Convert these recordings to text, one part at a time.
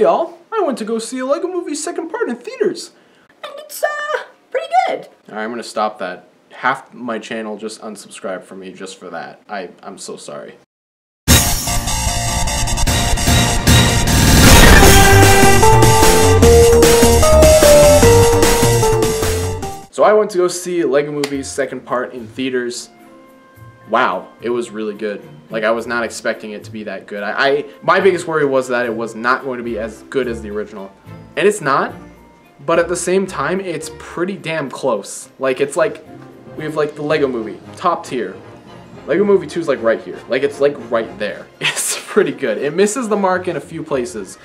Hey y'all, I went to go see a Lego Movie 2nd part in theaters, and it's pretty good. Alright, I'm gonna stop that. Half my channel just unsubscribed from me just for that. I'm so sorry. So I went to go see Lego Movie 2nd part in theaters. Wow, it was really good. Like, I was not expecting it to be that good. My biggest worry was that it was not going to be as good as the original. And it's not, but at the same time, it's pretty damn close. Like, it's like, we have like the Lego Movie, top tier. Lego Movie 2 is like right here. Like, it's like right there. It's pretty good. It misses the mark in a few places,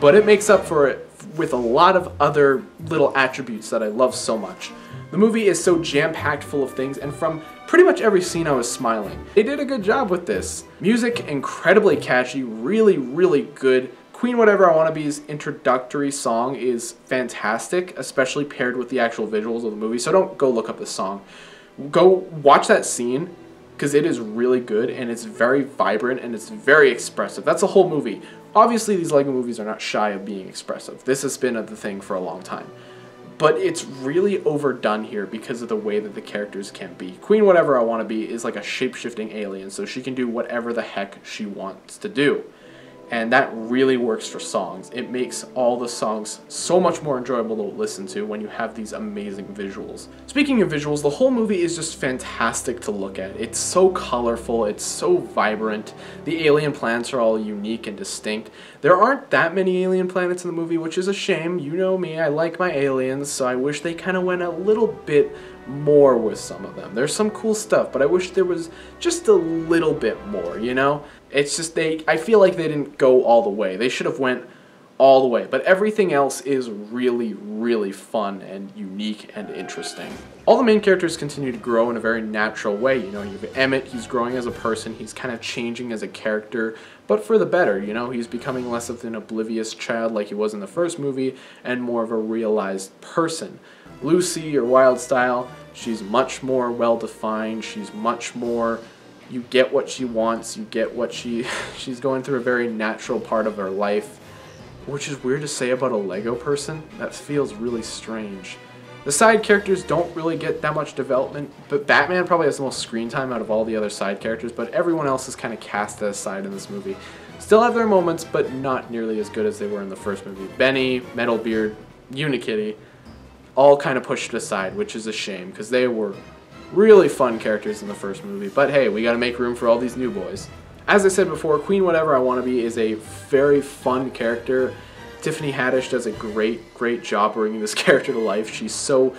but it makes up for it with a lot of other little attributes that I love so much. The movie is so jam-packed full of things, and from pretty much every scene I was smiling. They did a good job with this. Music, incredibly catchy, really, really good. Queen Whatever I Wanna Be's introductory song is fantastic, especially paired with the actual visuals of the movie, so don't go look up this song. Go watch that scene, because it is really good, and it's very vibrant, and it's very expressive. That's the whole movie. Obviously, these Lego movies are not shy of being expressive. This has been the thing for a long time. But it's really overdone here because of the way that the characters can be. Queen Whatever I Wanna Be is like a shape-shifting alien, so she can do whatever the heck she wants to do. And that really works for songs. It makes all the songs so much more enjoyable to listen to when you have these amazing visuals. Speaking of visuals, the whole movie is just fantastic to look at. It's so colorful, it's so vibrant. The alien planets are all unique and distinct. There aren't that many alien planets in the movie, which is a shame. You know me, I like my aliens, so I wish they kind of went a little bit more with some of them. There's some cool stuff, but I wish there was just a little bit more, you know? It's just I feel like they didn't go all the way. They should have went all the way, but everything else is really, really fun and unique and interesting. All the main characters continue to grow in a very natural way. You know, you have Emmett, he's growing as a person, he's kind of changing as a character, but for the better, you know, he's becoming less of an oblivious child like he was in the first movie and more of a realized person. Lucy, or Wildstyle, she's much more well-defined, she's much more, you get what she wants, you get what she's going through a very natural part of her life. Which is weird to say about a Lego person. That feels really strange. The side characters don't really get that much development, but Batman probably has the most screen time out of all the other side characters, but everyone else is kind of cast aside in this movie. Still have their moments, but not nearly as good as they were in the first movie. Benny, Metal Beard, Unikitty, all kind of pushed aside, which is a shame, because they were really fun characters in the first movie, but hey, we gotta make room for all these new boys. As I said before, Queen Whatever I Wanna Be is a very fun character. Tiffany Haddish does a great, great job bringing this character to life. She's so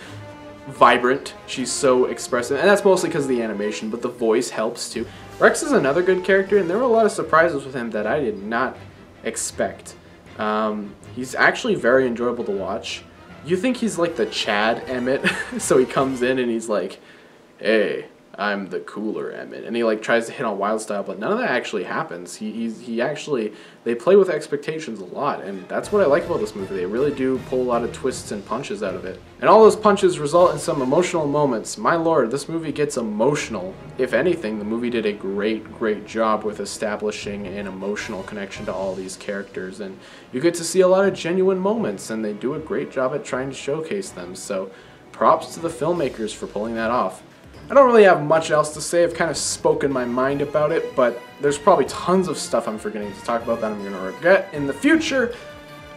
vibrant, she's so expressive, and that's mostly because of the animation, but the voice helps too. Rex is another good character, and there were a lot of surprises with him that I did not expect. He's actually very enjoyable to watch. You think he's like the Chad Emmett, so he comes in and he's like, hey, I'm the cooler Emmett, and he like tries to hit on Wildstyle, but none of that actually happens. He actually, they play with expectations a lot, and that's what I like about this movie. They really do pull a lot of twists and punches out of it. And all those punches result in some emotional moments. My lord, this movie gets emotional. If anything, the movie did a great, great job with establishing an emotional connection to all these characters, and you get to see a lot of genuine moments, and they do a great job at trying to showcase them, so props to the filmmakers for pulling that off. I don't really have much else to say. I've kind of spoken my mind about it, but there's probably tons of stuff I'm forgetting to talk about that I'm gonna regret in the future.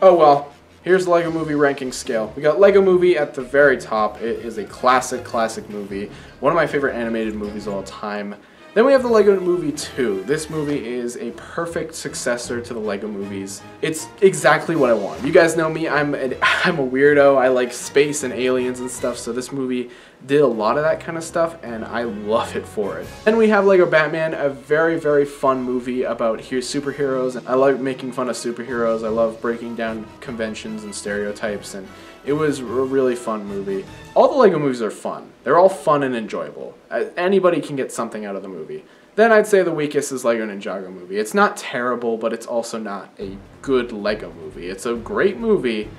Oh well, here's the Lego Movie ranking scale. We got Lego Movie at the very top. It is a classic, classic movie. One of my favorite animated movies of all time. Then we have the Lego Movie 2. This movie is a perfect successor to the Lego movies. It's exactly what I want. You guys know me, I'm a weirdo. I like space and aliens and stuff, so this movie did a lot of that kind of stuff, and I love it for it. Then we have Lego Batman, a very, very fun movie about superheroes. I love making fun of superheroes. I love breaking down conventions and stereotypes, and it was a really fun movie. All the Lego movies are fun. They're all fun and enjoyable. Anybody can get something out of the movie. Then I'd say the weakest is Lego Ninjago movie. It's not terrible, but it's also not a good Lego movie. It's a great movie.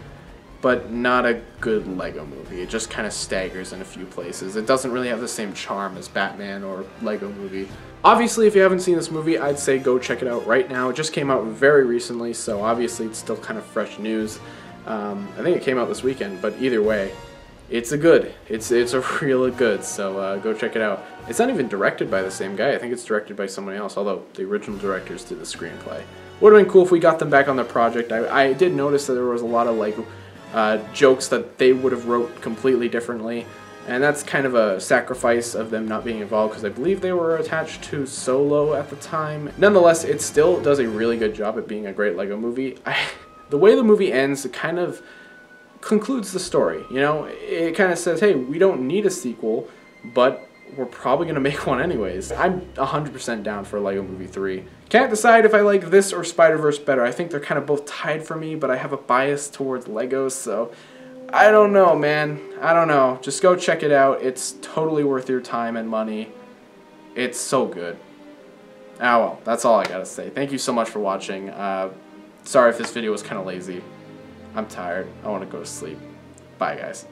but not a good Lego movie. It just kind of staggers in a few places. It doesn't really have the same charm as Batman or Lego movie. Obviously, if you haven't seen this movie, I'd say go check it out right now. It just came out very recently, so obviously it's still kind of fresh news. I think it came out this weekend, but either way, it's a good. It's a real good, so go check it out. It's not even directed by the same guy. I think it's directed by someone else, although the original directors did the screenplay. Would have been cool if we got them back on the project. I did notice that there was a lot of like jokes that they would have wrote completely differently. And that's kind of a sacrifice of them not being involved, because I believe they were attached to Solo at the time. Nonetheless, it still does a really good job at being a great Lego movie. The way the movie ends, it kind of concludes the story, you know? It kind of says, hey, we don't need a sequel, but we're probably going to make one anyways. I'm 100% down for Lego Movie 3. Can't decide if I like this or Spider-Verse better. I think they're kind of both tied for me, but I have a bias towards Legos, so I don't know, man. I don't know. Just go check it out. It's totally worth your time and money. It's so good. Ah, well, that's all I gotta say. Thank you so much for watching. Sorry if this video was kind of lazy. I'm tired. I want to go to sleep. Bye, guys.